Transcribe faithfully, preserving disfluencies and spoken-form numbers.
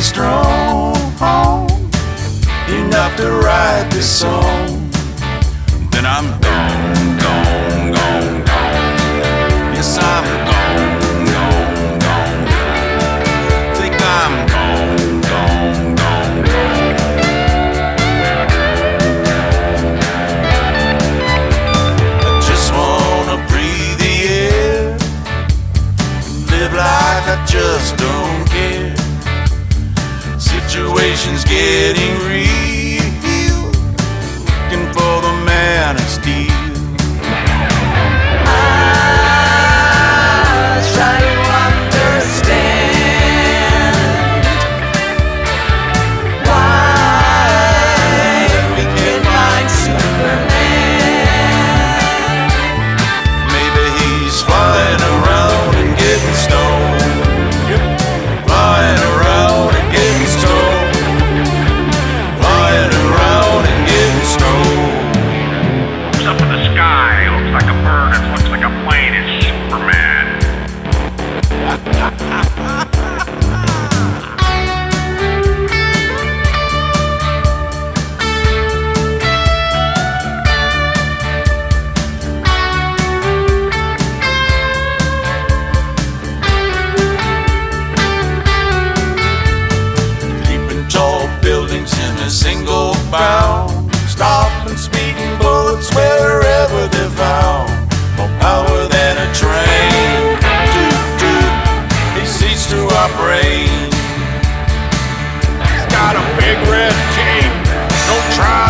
be strong enough to write this song, then I'm gone, gone, gone, gone. Yes, I'm gone, gone, gone. Think I'm gone, gone, gone, gone. I just wanna breathe the air, live like I just don't care. Situation's getting real, looking for the man of steel. Single bound, stopping, speeding bullets wherever they're found. More power than a train. Do do, he ceased to operate. He's got a big red chain. Don't try.